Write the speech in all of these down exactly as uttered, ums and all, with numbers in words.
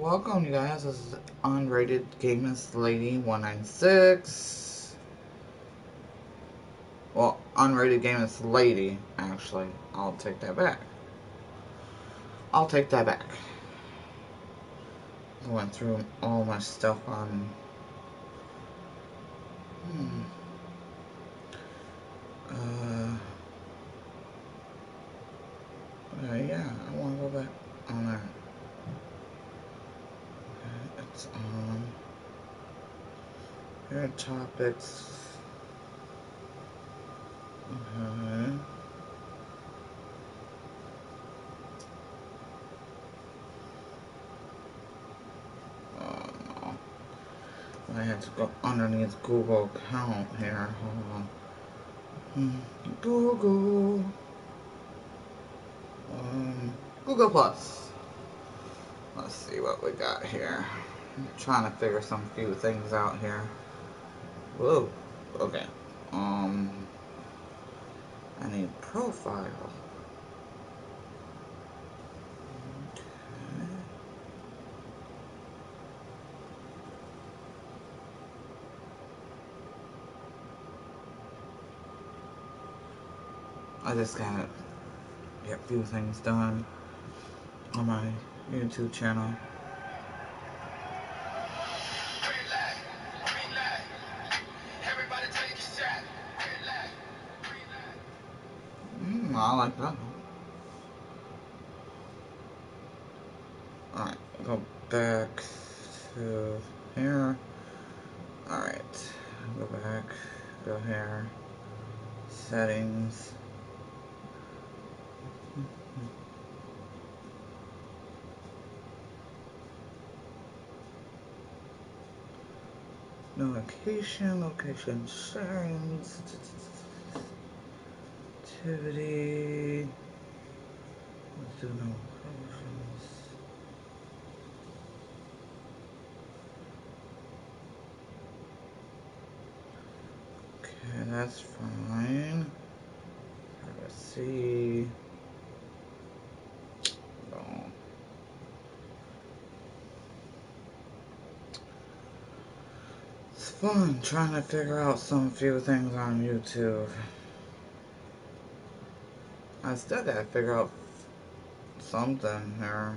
Welcome, you guys. This is Unrated Gamer Lady one nine six. Well, Unrated Gamer Lady, actually. I'll take that back. I'll take that back. I went through all my stuff on. Hmm. Uh. Uh, yeah, I want to go back on there. Okay, it's on. Here are topics. Okay. I have to go underneath Google account here. Hold on. Google. Um, Google plus. Let's see what we got here. I'm trying to figure some few things out here. Whoa. Okay. Um. I need profile. I just gotta get a few things done on my YouTube channel. Green light, green light. Everybody take a shot. Green light, green light. Mm, I like that one. Alright, go back to here. Alright, go back, go here. Settings. Location, location sharing, activity, let's do no locations. Okay, that's fine. Let's see. Fun trying to figure out some few things on YouTube. I still gotta figure out something here.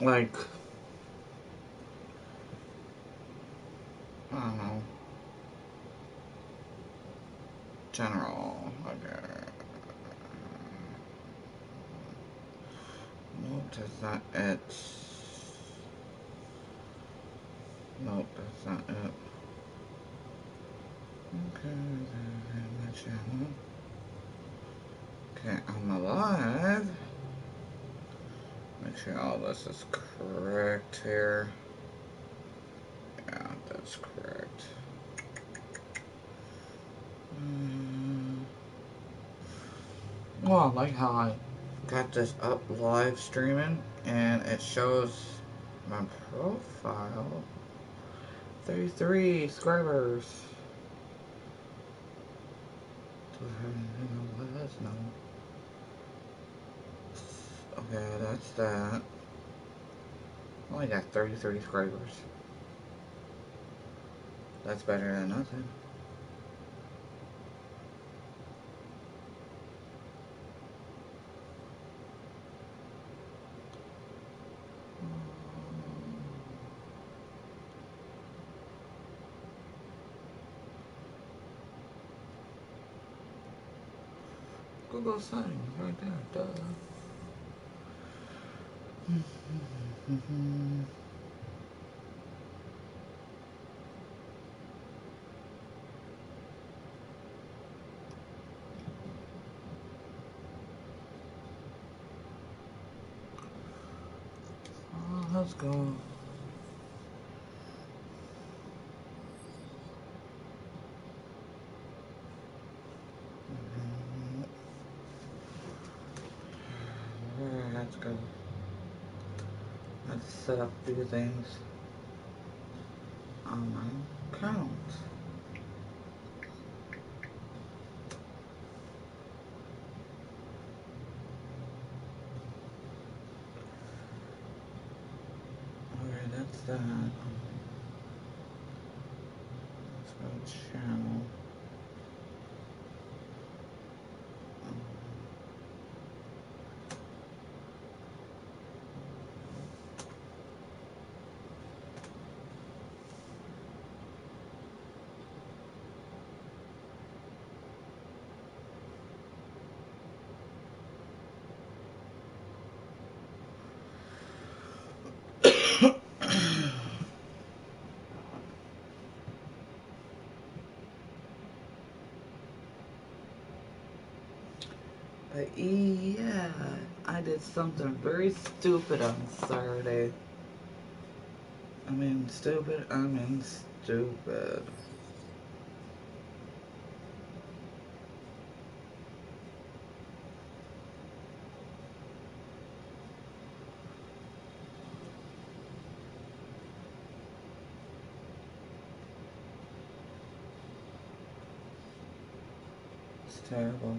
Like, I don't know. General. Okay. Nope, that's not it. Nope, that's not it. Okay, my channel. Okay, I'm alive. Make sure all this is correct here. Yeah, that's correct. Um, well, I like how I got this up live streaming, and it shows my profile. thirty-three subscribers. Do I have anything on this? No. Okay, that's that. Only got thirty-three subscribers. That's better than nothing. Google settings right there, duh. Oh, let's go. Go. I just set up a few things on my account. that? So channel. Yeah, I did something very stupid on Saturday. I mean stupid, I mean stupid. It's terrible.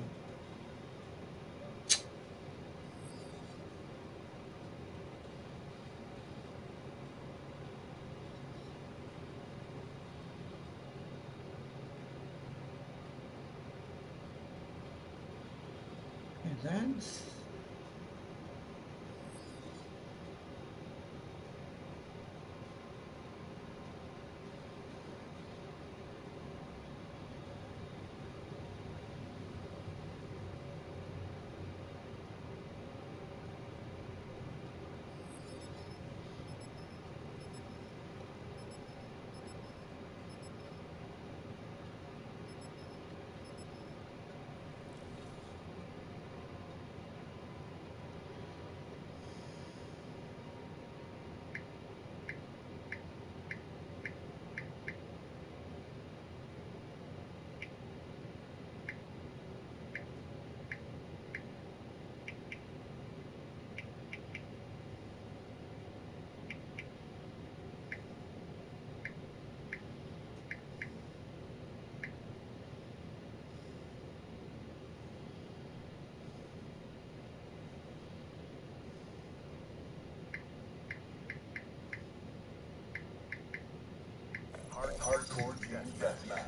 That's hardcore gen deathmatch.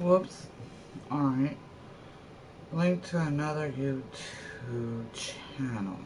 Whoops. Alright. Link to another YouTube channel.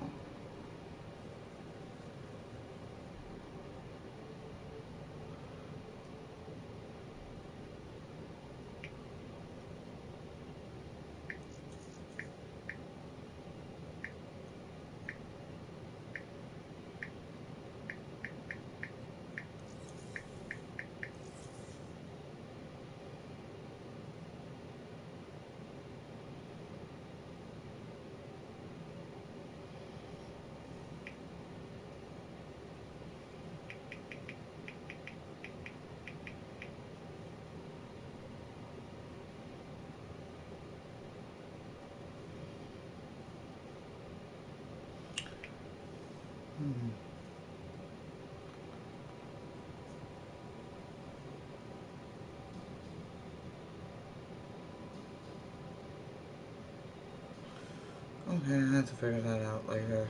Okay, I have to figure that out later.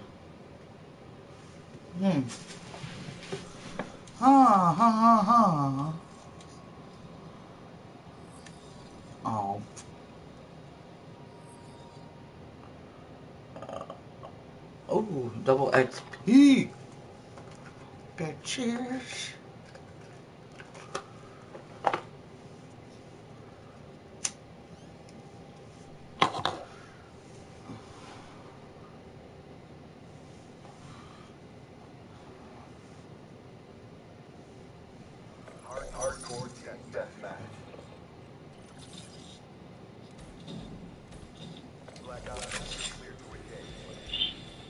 Hmm. Ha ha ha ha. Oh. Oh, double X P. Okay, cheers.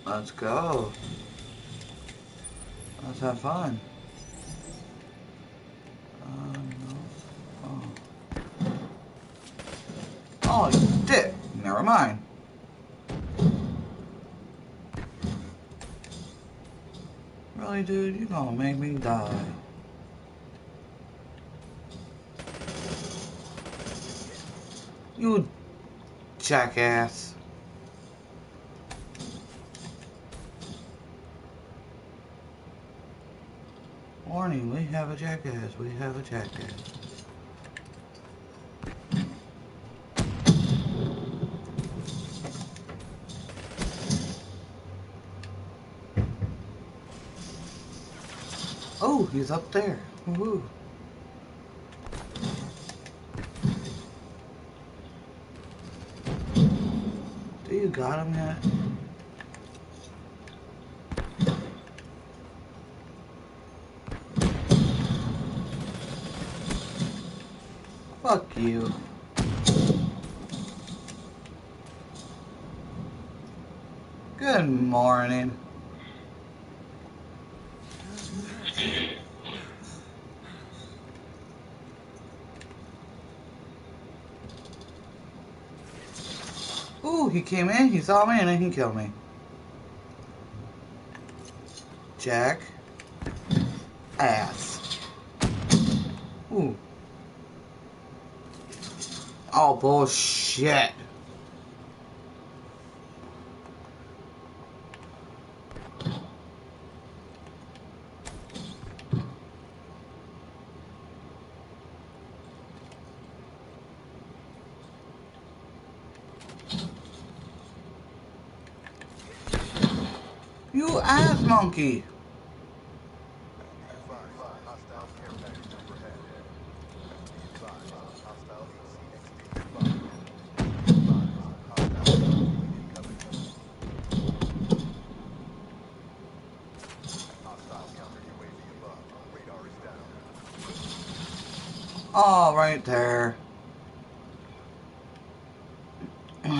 Let's go. Let's have fun. Uh, no. Oh. Oh, you dick. Never mind. Really, dude, you gonna make me die. You jackass. Warning, we have a jackass, we have a jackass. Oh, he's up there. Woohoo. Do you got him yet? Fuck you. Good morning. Ooh, he came in, he saw me, and then he killed me. Jack. Ass. Ooh. Oh, bullshit. You ass monkey. Oh, right there. You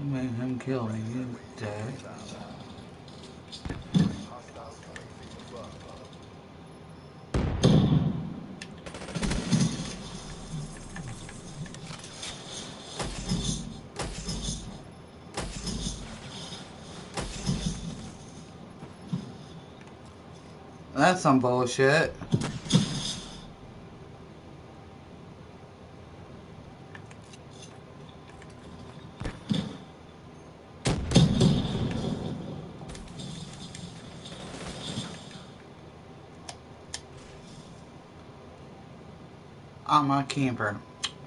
made him kill me, you dead. That's some bullshit. I'm a camper.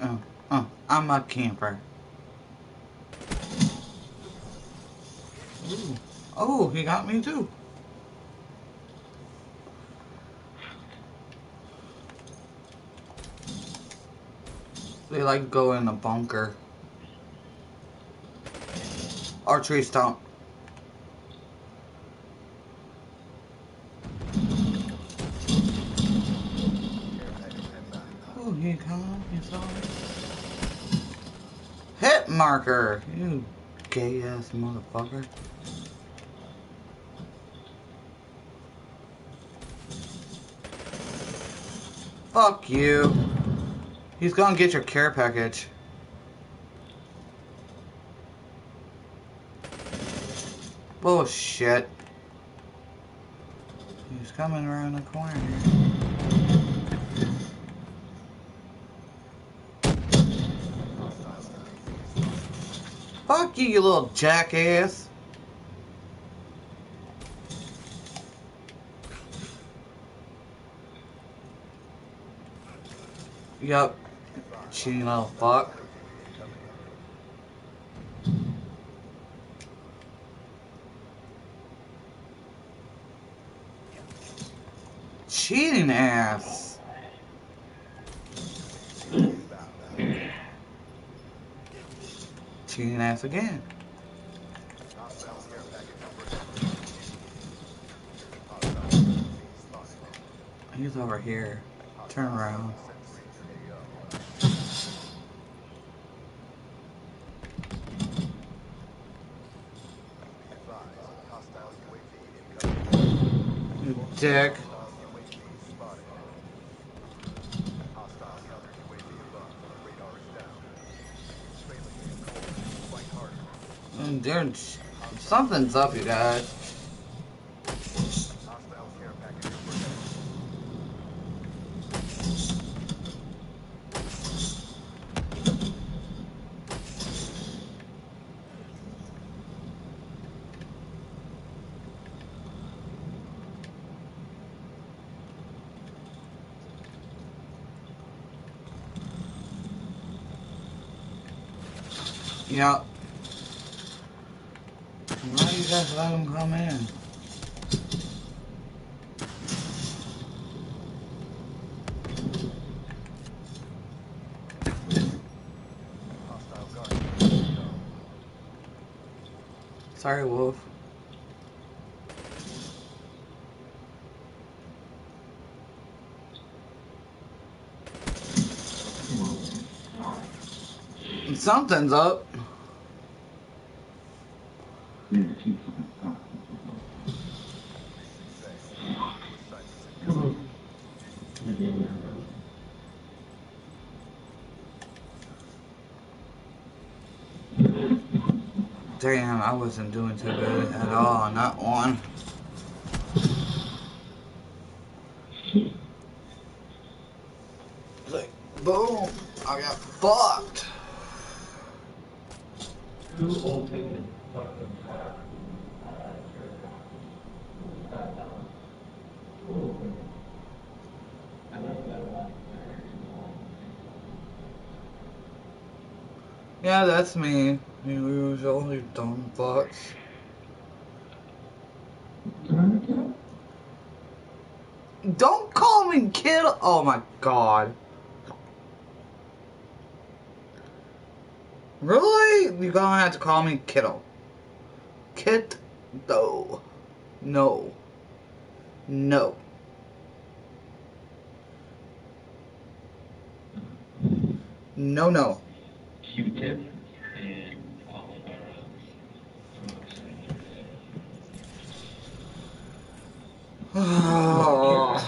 Uh, uh, I'm a camper. Ooh. Oh, he got me too. They like go in a bunker. Archery stomp. Hit marker, you gay ass motherfucker. Fuck you. He's gonna get your care package. Bullshit. He's coming around the corner here. Fuck you, you little jackass. Yup. Cheating little fuck. cheating ass. Cheating ass again. He's over here. Turn around. Dick. And there's something's up, you guys. Yeah. Why do you guys let them come in? Sorry, Wolf. Something's up. Damn, I wasn't doing too good at all, not one. Like, boom, I got fucked. Yeah, that's me. You usual, you dumb fucks. Don't call me kid. Oh my god. Really? You're gonna have to call me kiddo. Kid though. No. No. No, no. Q-tip. Oh.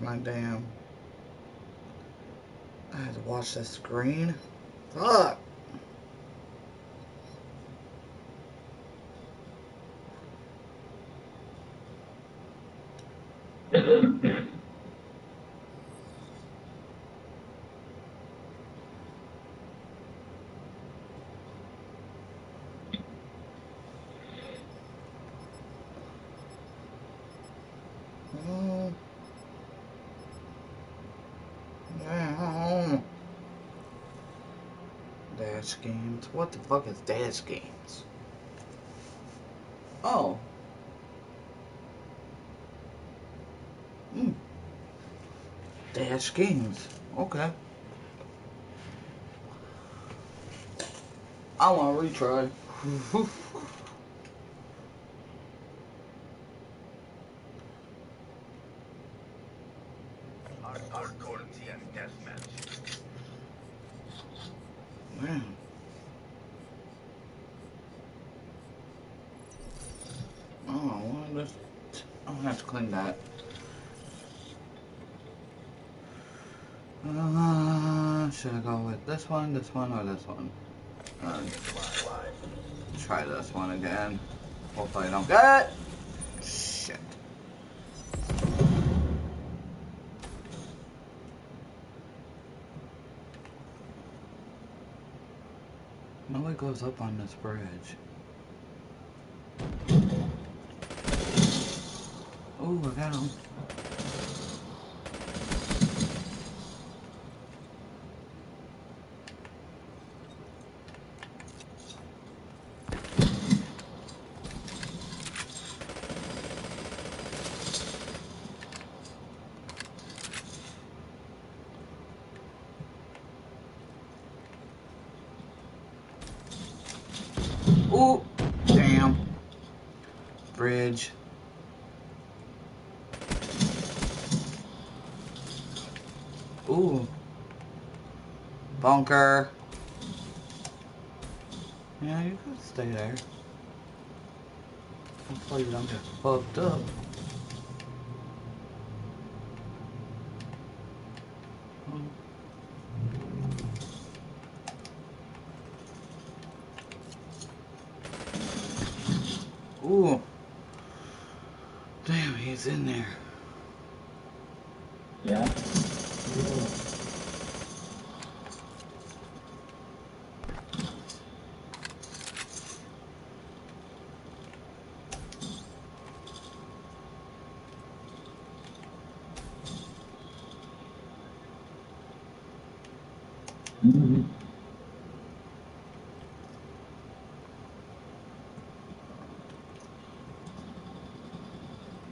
My damn, I had to watch the screen. Fuck. Dash Games? What the fuck is Dash Games? Oh. Hmm. Dash Games. Okay. I want to retry. Should I go with this one, this one, or this one? Uh, try this one again. Hopefully I don't get it! Shit. Nobody goes up on this bridge. Oh, I got him. Oh, damn. Bridge. Ooh. Bunker. Yeah, you could stay there. Hopefully you don't get fucked up. Ooh. Damn, he's in there. Yeah. Ooh. Mm-hmm.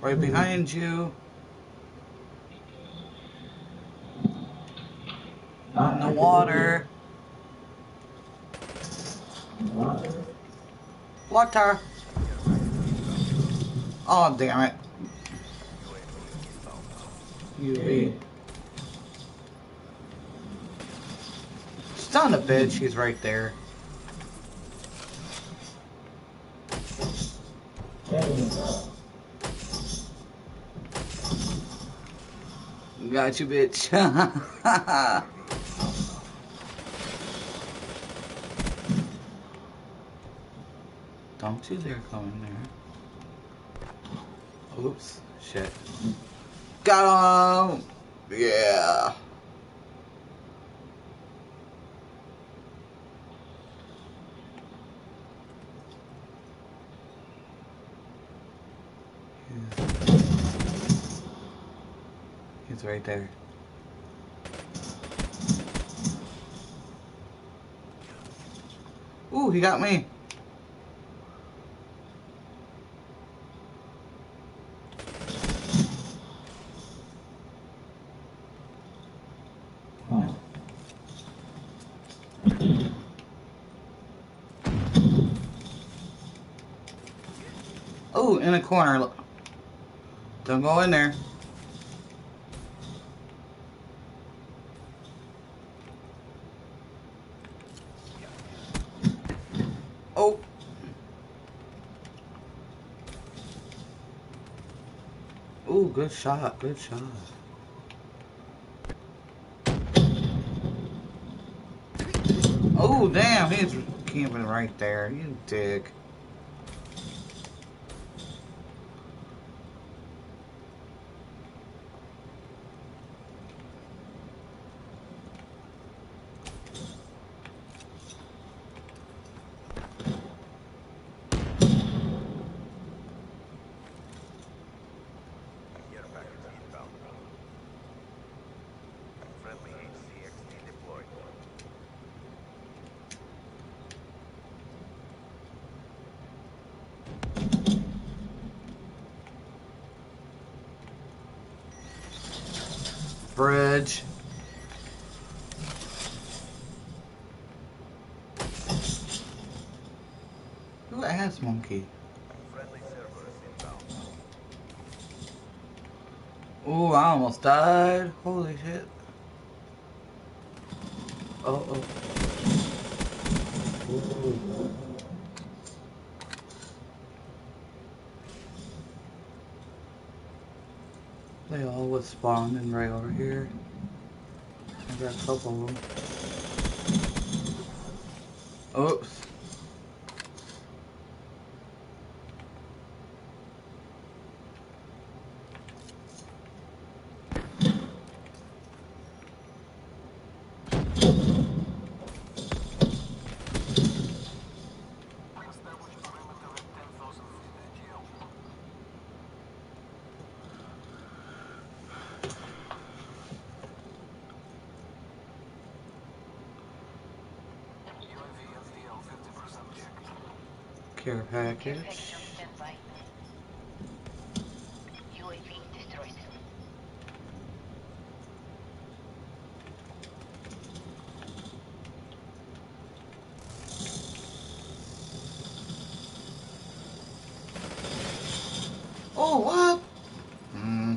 Right behind you. In the water. Water. Oh, damn it. U A V. Son of a bitch, he's right there. Got you, bitch. Don't you dare come in there. Oops. Shit. Got him! Yeah. Right there. Ooh, he got me. Oh. Oh, in a corner. Don't go in there. Oh. Ooh, good shot, good shot. Oh, damn, he's camping right there. You dick. Bridge. Who ass monkey? Ooh, I almost died. Holy shit. Uh oh. Ooh. They all was spawning right over here. I got a couple of them. Oops. Care package. U A V destroyed. Oh, what? Hmm.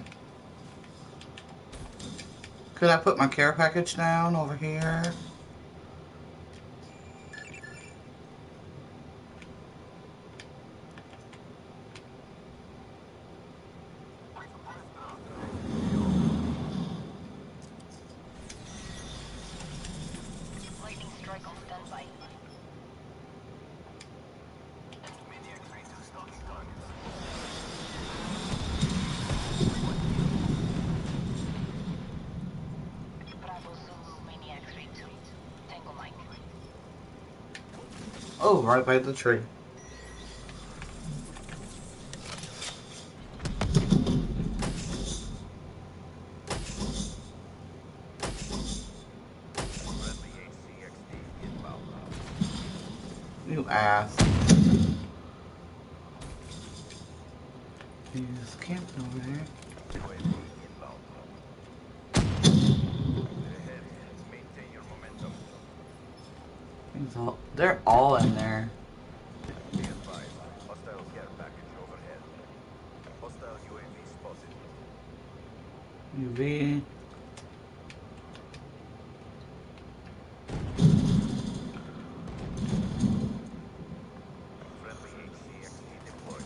Could I put my care package down over here? Oh, right by the tree. You ass. He's camped over there. All, they're all in there. Be advised, hostile care package overhead. Hostile U A V spotted. U A V. Friendly H C X D deployed.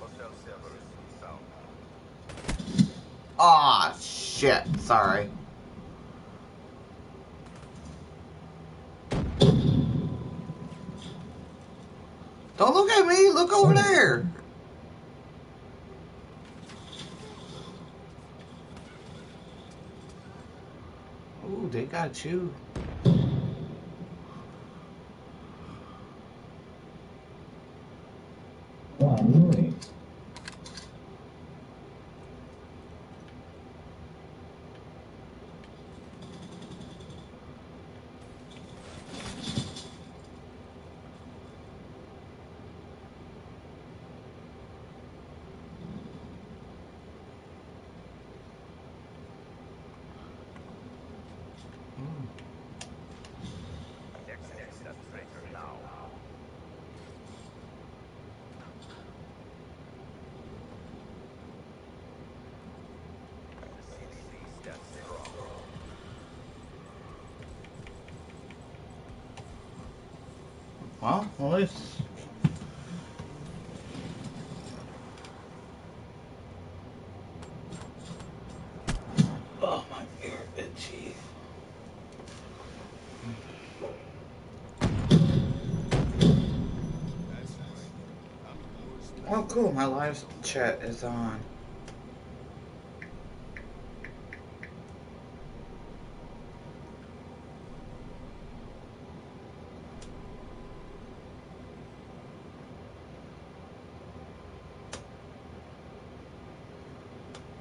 Hostile server is down. Ah, oh, shit. Sorry. Don't look at me, look over there. Ooh, they got you. Wow, really? Well, at least oh, my ear itchy. Oh, cool, my live chat is on.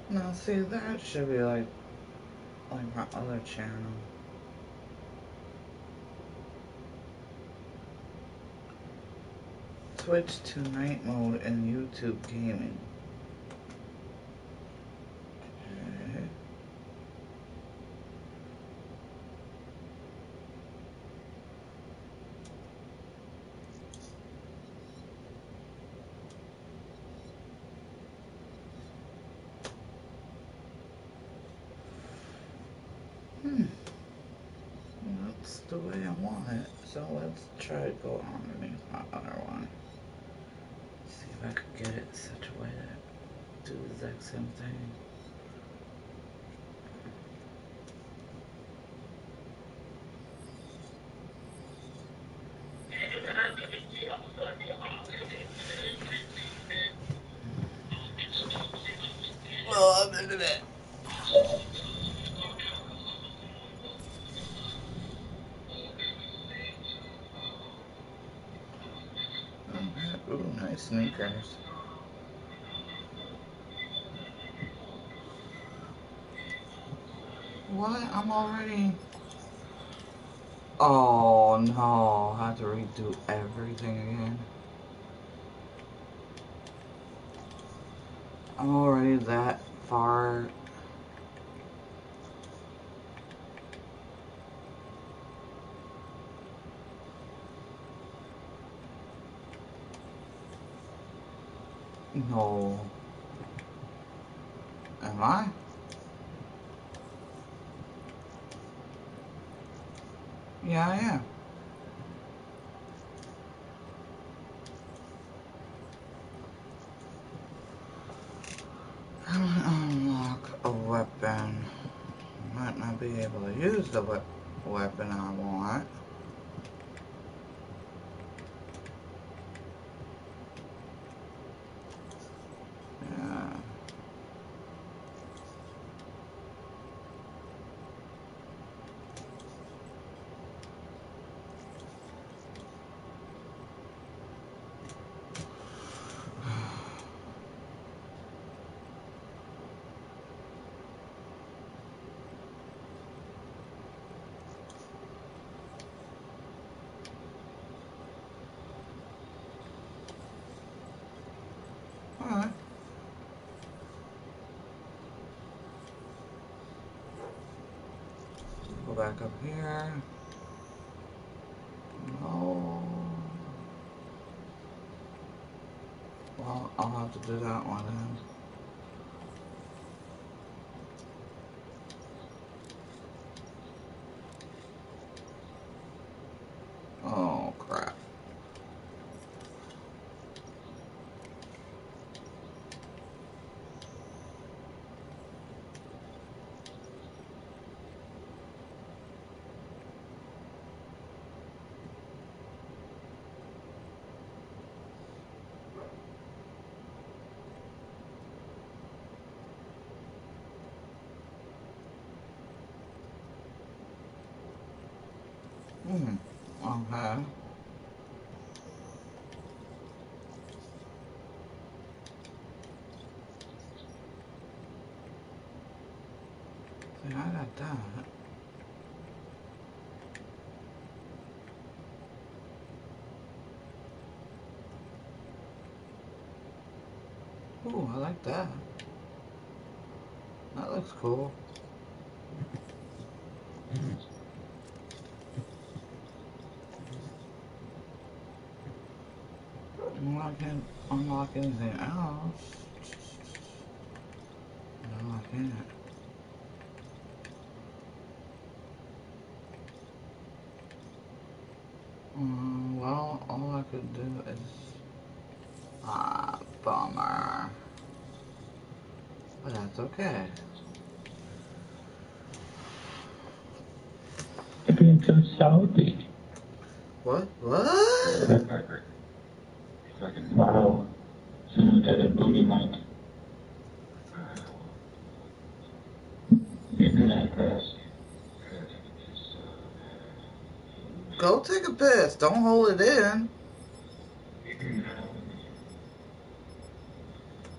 Now see, that should be like, like my other channel. Twitch to night mode and YouTube Gaming. Okay. Hmm. That's the way I want it. So let's try to go underneath my other one. See if I could get it such a way that I do the exact same thing. Oh, I'm into that. Ooh, nice sneakers. What? I'm already... Oh, Oh no, I have to redo everything again. I'm already that far. No. Am I? Yeah, I am. I'm gonna unlock a weapon. Might not be able to use the we weapon I want. Back up here. No. Well, I'll have to do that one then. Hmm, okay. See, I got that. Ooh, I like that. That looks cool. I can unlock anything else. No, I can't. Um, well, all I could do is... Ah, bummer. But that's okay. You're being so salty. What? What? Wow, someone got a booty mic. Go take a piss. Don't hold it in.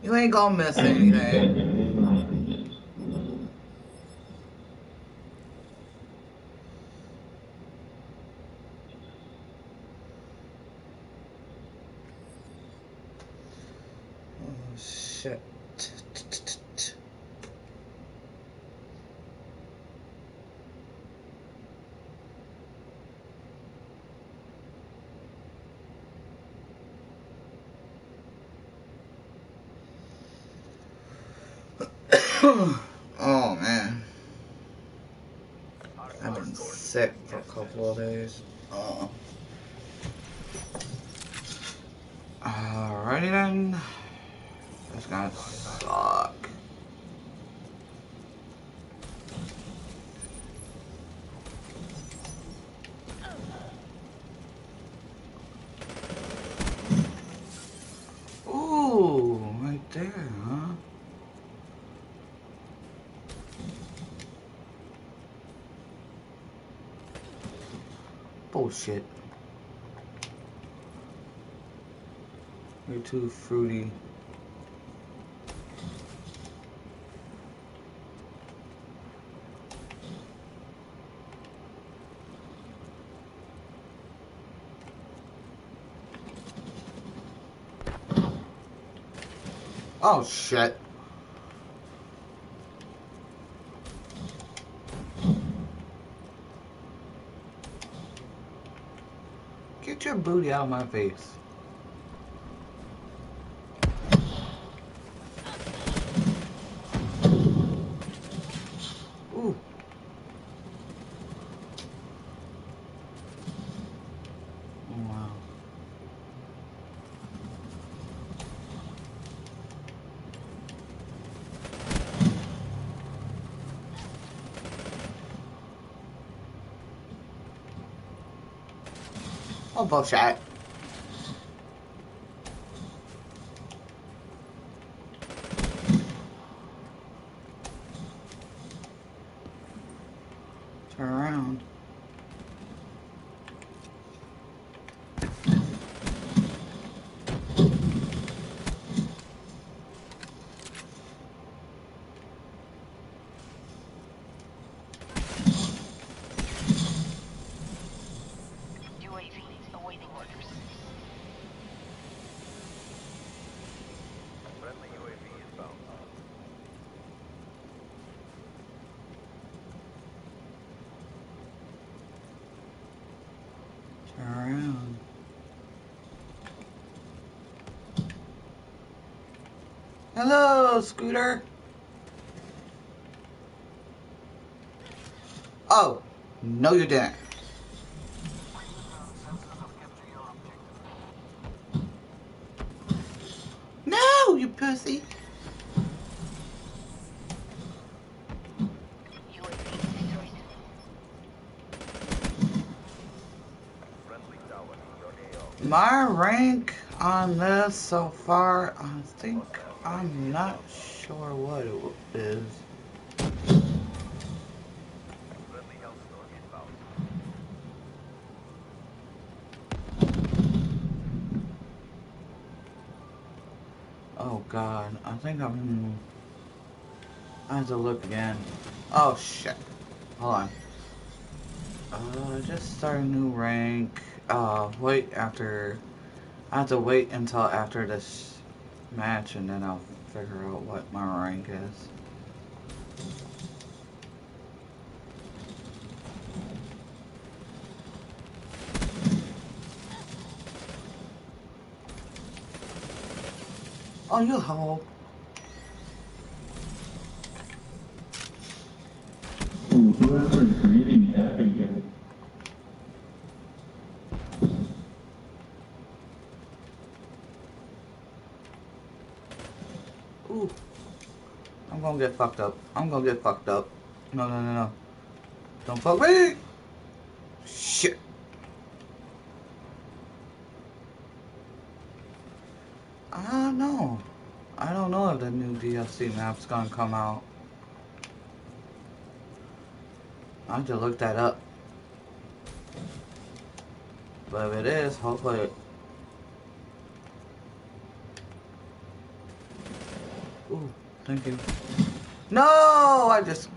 You ain't gonna miss anything. Shit. Oh man, I've been sick for a couple of days. Oh. Alrighty then. That's gonna suck. Ooh, right there, huh? Bullshit. You're too fruity. Oh, shit. Get your booty out of my face. Ooh. Wow. Oh, bullshit. Turn around. Hello, Scooter. Oh, no you didn't. No, you pussy. My rank on this so far, I think I'm not sure what it is. Oh God, I think I'm... I have to look again. Oh shit. Hold on. Uh, just start a new rank. Uh, wait after... I have to wait until after this match and then I'll figure out what my rank is. Oh, you hoe. Whoever's reading that again. I'm gonna get fucked up. I'm gonna get fucked up. No, no, no, no. Don't fuck me! Shit. I don't know. I don't know if the new D L C map's gonna come out. I have to look that up. But if it is, hopefully it... Ooh, thank you. No, I just...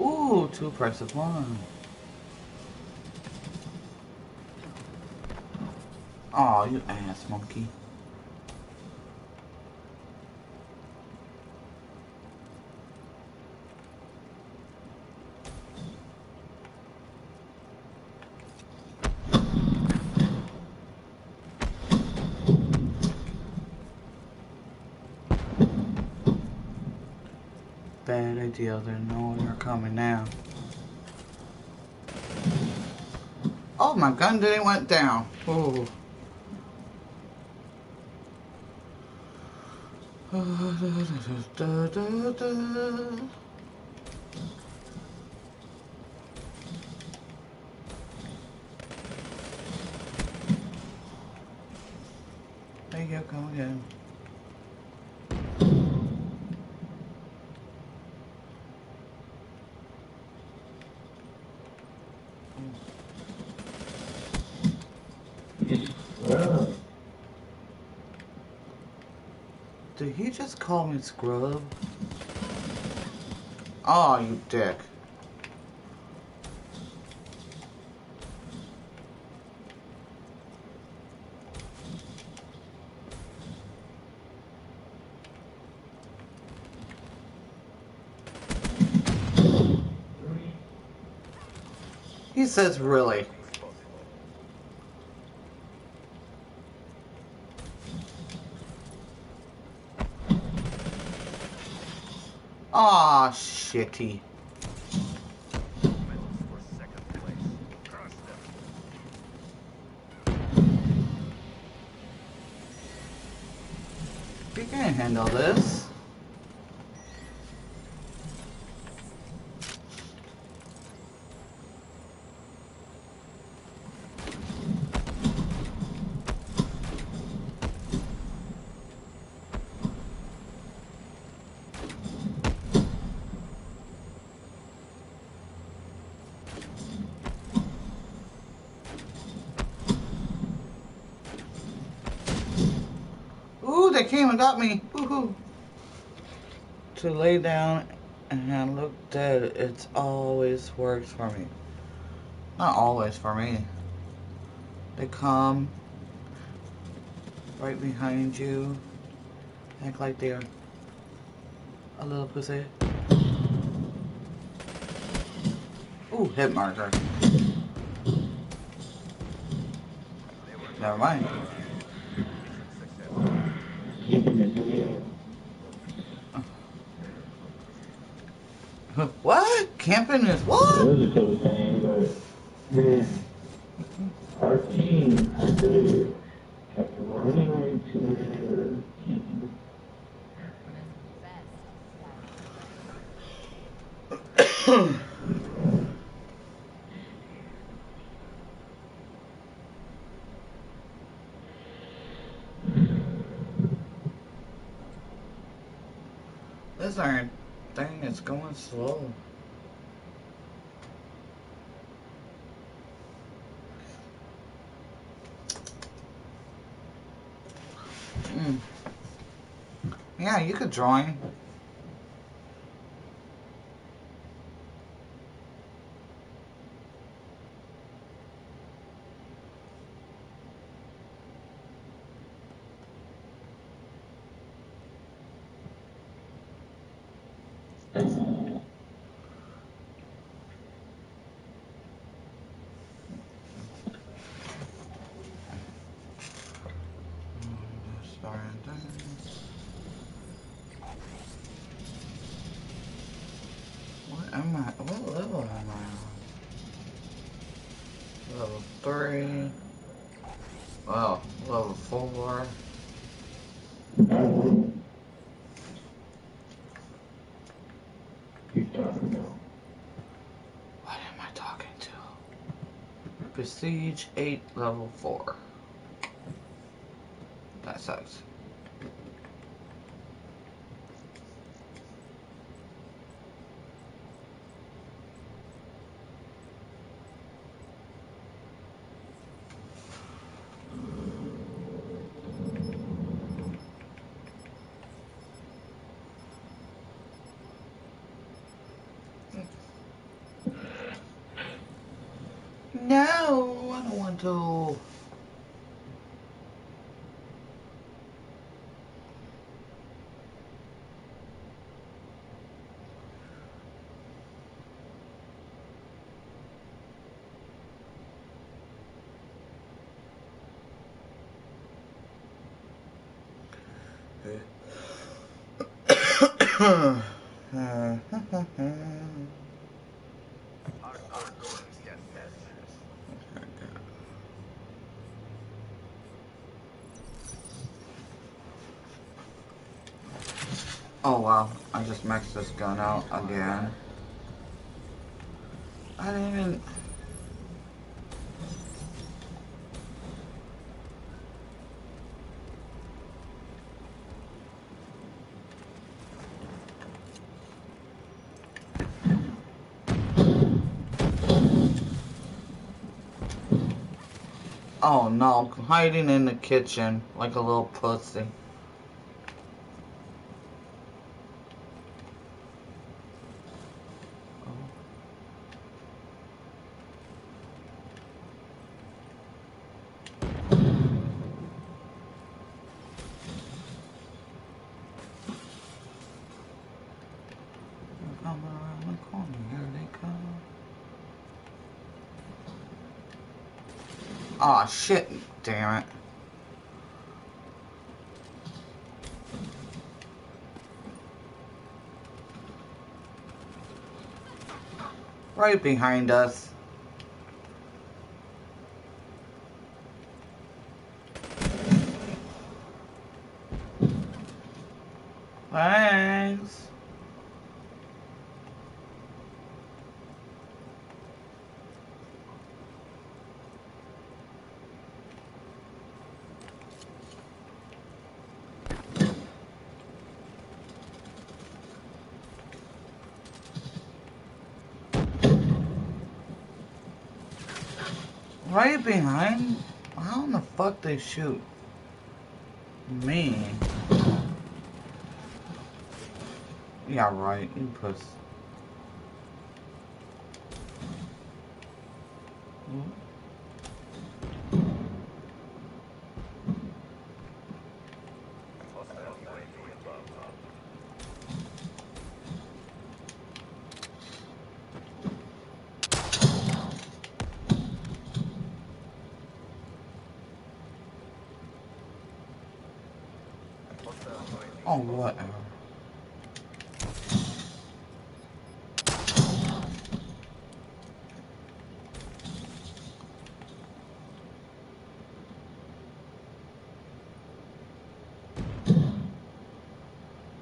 Ooh, two price of one. Aw, you ass monkey. Bad idea, they know you're coming now. Oh, my gun didn't went down. Oh. There you go, come again. Did he just call me scrub? Oh, you dick. He says really. Ah, shitty. We can handle this. They came and got me. Woohoo. To lay down and look dead, it's always works for me. Not always for me. They come right behind you. Act like they're a little pussy. Ooh, hit marker. Never mind. What? Camping is what? It was a cool thing, but man, our team today kept running right to the camping. This iron thing is going slow. Mm. Yeah, you could join. Prestige eight, level four. That sucks. No, I don't want to. Oh wow, I just maxed this gun out again. I didn't even... Oh no, I'm hiding in the kitchen like a little pussy. Aw, shit, damn it. Right behind us. Thanks. Right behind? How in the fuck they shoot me? Yeah, right, you puss. Oh, whatever.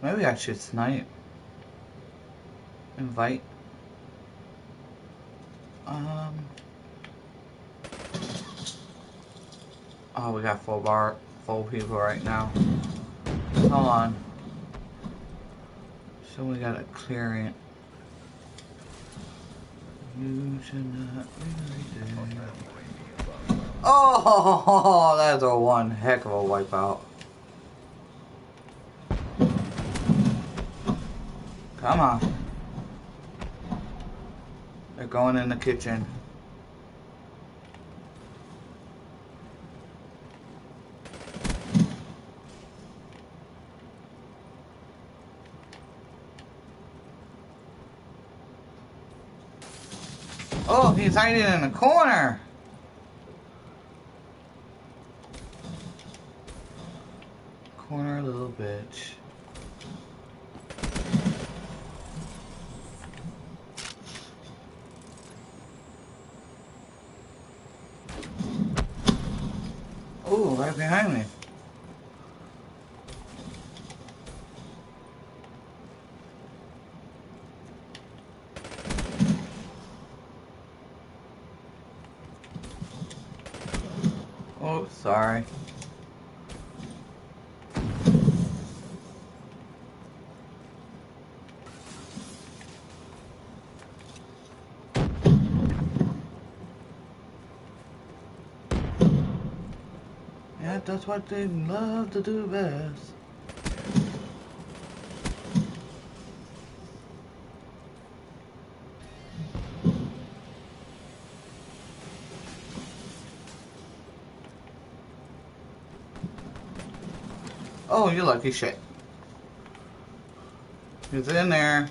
Maybe I should snipe. Invite. Um. Oh, we got full bar, full people right now. Hold on. So we gotta clear it. You should not be right there. Oh, that's a one heck of a wipeout. Come on. They're going in the kitchen. Oh, he's hiding in the corner. Corner, little bitch. Oh, right behind me. Oh, sorry. Yeah, that's what they love to do best. Oh, you lucky shit. It's in there.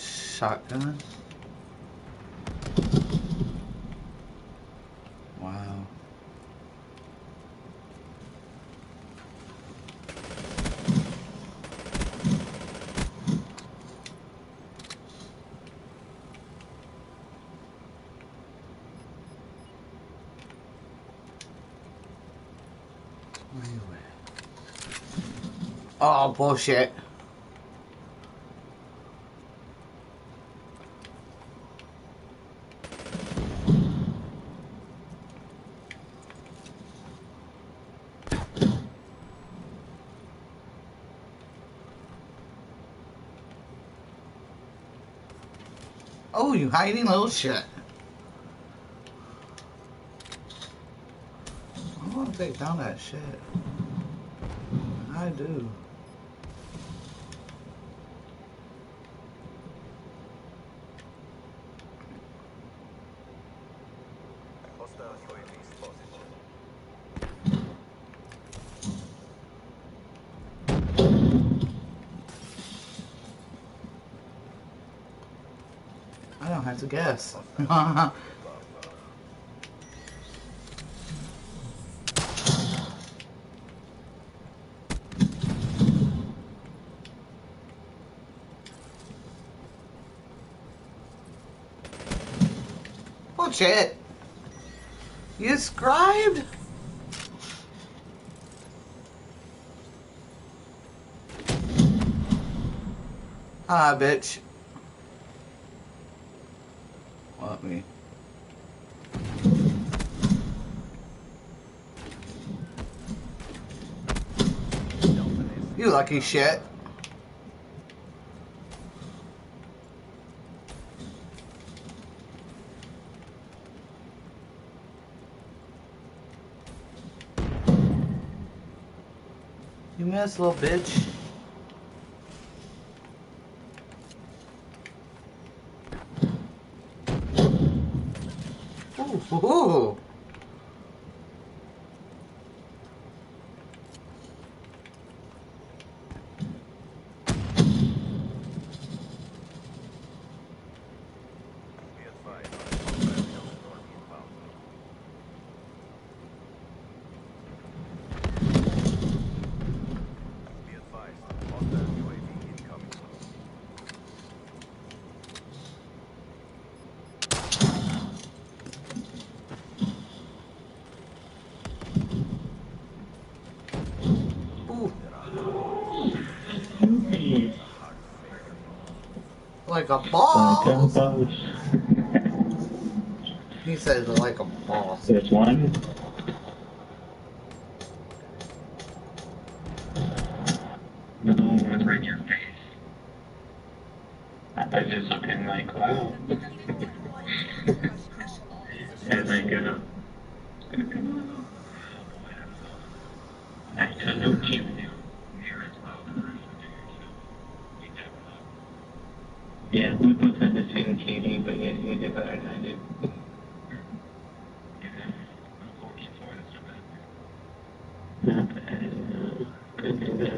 Shotgun. Wow. Oh, bullshit. Oh, you hiding little shit. I want to take down that shit. I do. I don't have to guess. Bullshit! You scribed? Ah, bitch. Want me? You lucky shit. You missed, little bitch. Ooh. Like a boss. He says it like a boss. There's one. No, it's right in your face. I was just looking like, wow. And I get up. I don't know what you do. Yeah, we both had the same K D, but yeah, you did better than I did. Not bad. Good.